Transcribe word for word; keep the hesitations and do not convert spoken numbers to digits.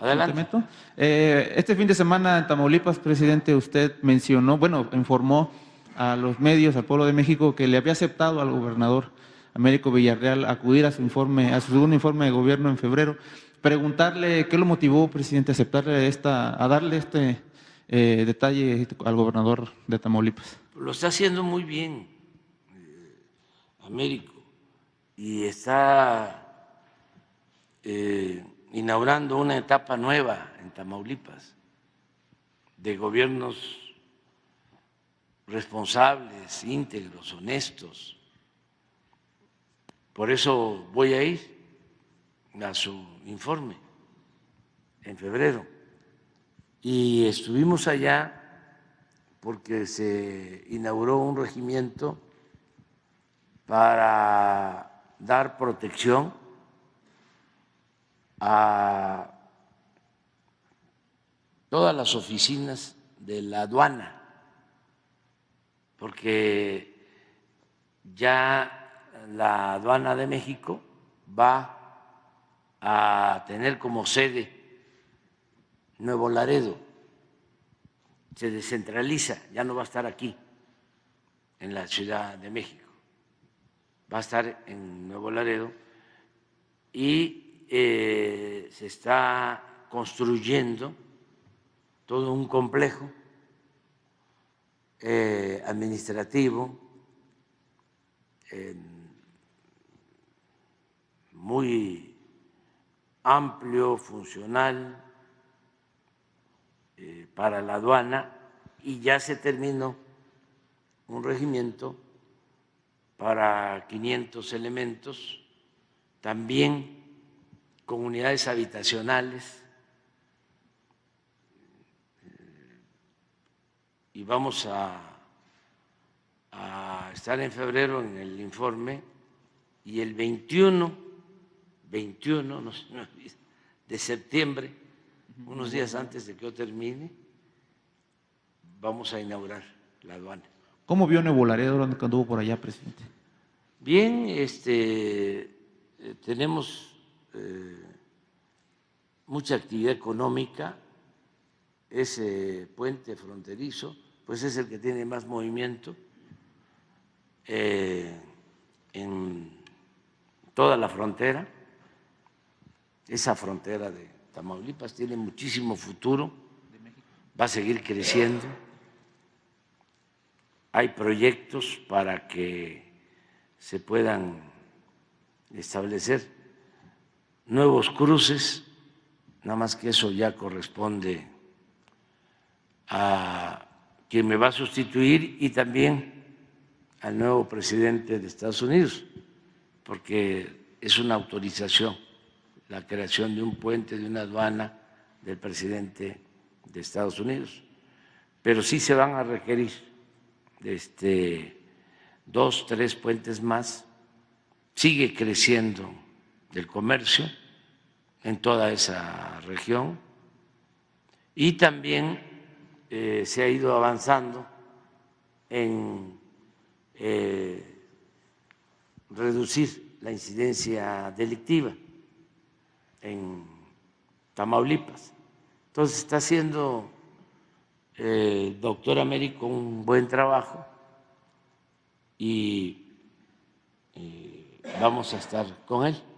Adelante. ¿Me meto? Eh, este fin de semana en Tamaulipas, presidente, usted mencionó, bueno, informó a los medios, al pueblo de México, que le había aceptado al gobernador Américo Villarreal acudir a su informe, a su segundo informe de gobierno en febrero. Preguntarle qué lo motivó, presidente, a aceptarle esta, a darle este eh, detalle al gobernador de Tamaulipas. Lo está haciendo muy bien, eh, Américo, y está eh, inaugurando una etapa nueva en Tamaulipas de gobiernos responsables, íntegros, honestos. Por eso voy a ir a su informe en febrero, y estuvimos allá porque se inauguró un regimiento para dar protección a todas las oficinas de la aduana, porque ya la aduana de México va a tener como sede Nuevo Laredo, se descentraliza, ya no va a estar aquí en la Ciudad de México, va a estar en Nuevo Laredo, y eh, se está construyendo todo un complejo eh, administrativo eh, muy amplio, funcional, eh, para la aduana, y ya se terminó un regimiento para quinientos elementos, también con unidades habitacionales, eh, y vamos a, a estar en febrero en el informe, y el veintiuno, veintiuno no, no, de septiembre, unos días antes de que yo termine, vamos a inaugurar la aduana. ¿Cómo vio Nuevo Laredo cuando anduvo por allá, presidente? Bien, este, tenemos eh, mucha actividad económica. Ese puente fronterizo, pues es el que tiene más movimiento eh, en toda la frontera. Esa frontera de Tamaulipas tiene muchísimo futuro, va a seguir creciendo. Hay proyectos para que se puedan establecer nuevos cruces, nada más que eso ya corresponde a quien me va a sustituir y también al nuevo presidente de Estados Unidos, porque es una autorización la creación de un puente, de una aduana del presidente de Estados Unidos. Pero sí se van a requerir este, dos, tres puentes más. Sigue creciendo el comercio en toda esa región, y también eh, se ha ido avanzando en eh, reducir la incidencia delictiva en Tamaulipas. Entonces está haciendo eh, el doctor Américo un buen trabajo, y eh, vamos a estar con él.